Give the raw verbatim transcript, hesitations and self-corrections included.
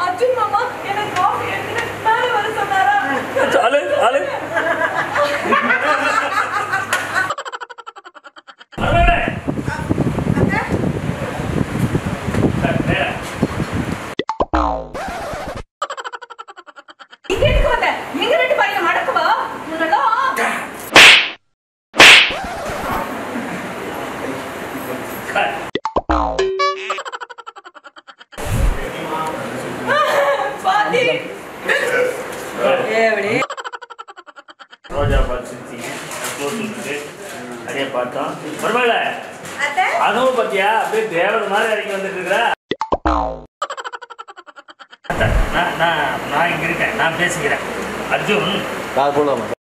अर्जुन मामा मैंने कॉफी इतने मैंने वाले समरा चाले चाले अरे अरे इधर को बता येंगे रेट पाई ना मड़क बा मुन्ना लो பார்த்தா பரவாயில்லை அத அதுவும் பத்தியா அப்படியே தேவர் மாதிரி இறங்கி வந்துட்டு இருக்கற நான் நான் நான் இங்க இருக்கேன் நான் பேசிக்கிறேன் அர்ஜுன் கால் போலாமா